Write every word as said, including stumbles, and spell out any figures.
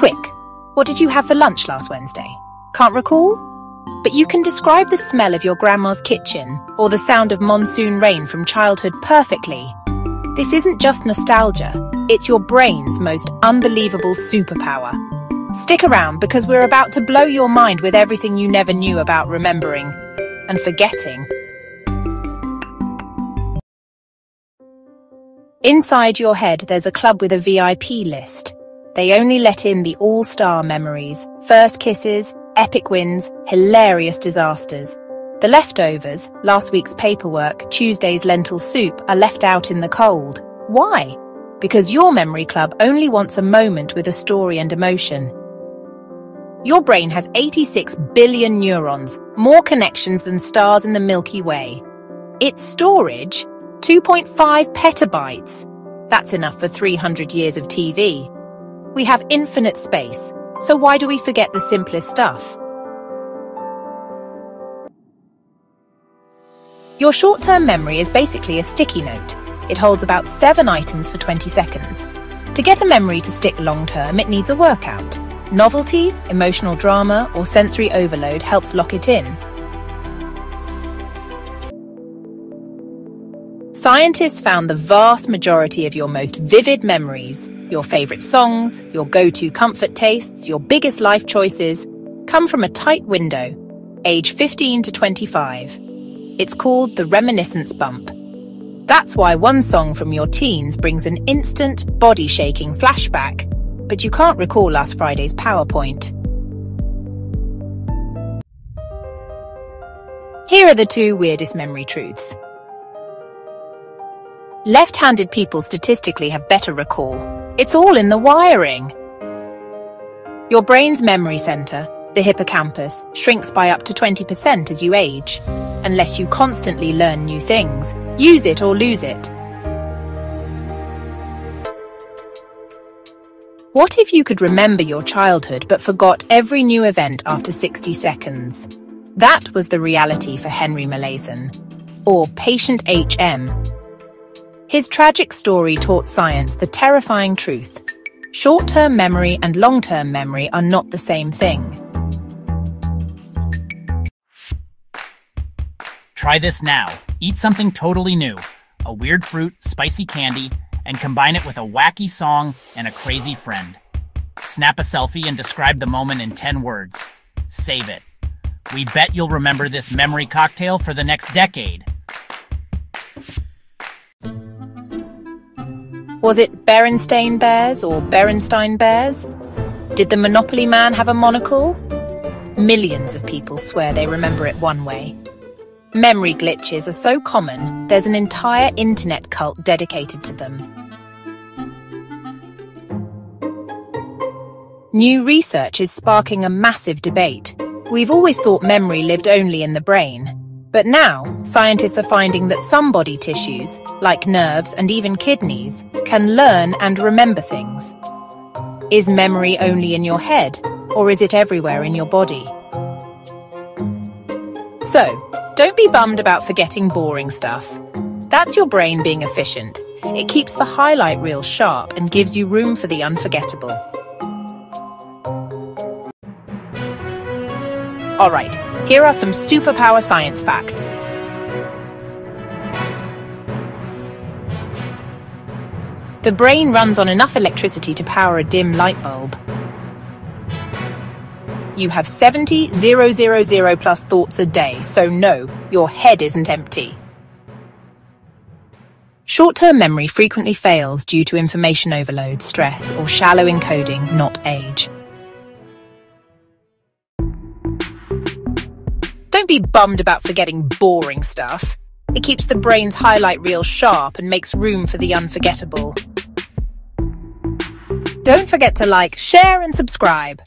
Quick, what did you have for lunch last Wednesday? Can't recall? But you can describe the smell of your grandma's kitchen or the sound of monsoon rain from childhood perfectly. This isn't just nostalgia, it's your brain's most unbelievable superpower. Stick around because we're about to blow your mind with everything you never knew about remembering and forgetting. Inside your head, there's a club with a V I P list. They only let in the all-star memories, first kisses, epic wins, hilarious disasters. The leftovers, last week's paperwork, Tuesday's lentil soup, are left out in the cold. Why? Because your memory club only wants a moment with a story and emotion. Your brain has eighty-six billion neurons, more connections than stars in the Milky Way. Its storage, two point five petabytes. That's enough for three hundred years of T V. We have infinite space, so why do we forget the simplest stuff? Your short-term memory is basically a sticky note. It holds about seven items for twenty seconds. To get a memory to stick long-term, it needs a workout. Novelty, emotional drama, or sensory overload helps lock it in. Scientists found the vast majority of your most vivid memories, your favorite songs, your go-to comfort tastes, your biggest life choices, come from a tight window, age fifteen to twenty-five. It's called the reminiscence bump. That's why one song from your teens brings an instant, body-shaking flashback, but you can't recall last Friday's PowerPoint. Here are the two weirdest memory truths. Left-handed people statistically have better recall. It's all in the wiring. Your brain's memory center, the hippocampus, shrinks by up to twenty percent as you age, unless you constantly learn new things. Use it or lose it. What if you could remember your childhood but forgot every new event after sixty seconds? That was the reality for Henry Molaison, or Patient H M. His tragic story taught science the terrifying truth. Short-term memory and long-term memory are not the same thing. Try this now. Eat something totally new. A weird fruit, spicy candy, and combine it with a wacky song and a crazy friend. Snap a selfie and describe the moment in ten words. Save it. We bet you'll remember this memory cocktail for the next decade. Was it Berenstain Bears or Berenstain Bears? Did the Monopoly man have a monocle? Millions of people swear they remember it one way. Memory glitches are so common, there's an entire internet cult dedicated to them. New research is sparking a massive debate. We've always thought memory lived only in the brain. But now, scientists are finding that some body tissues, like nerves and even kidneys, can learn and remember things. Is memory only in your head, or is it everywhere in your body? So, don't be bummed about forgetting boring stuff. That's your brain being efficient. It keeps the highlight reel sharp and gives you room for the unforgettable. All right. Here are some superpower science facts. The brain runs on enough electricity to power a dim light bulb. You have seventy thousand plus thoughts a day, so no, your head isn't empty. Short-term memory frequently fails due to information overload, stress, or shallow encoding, not age. Don't be bummed about forgetting boring stuff. It keeps the brain's highlight reel sharp and makes room for the unforgettable. Don't forget to like, share, and subscribe.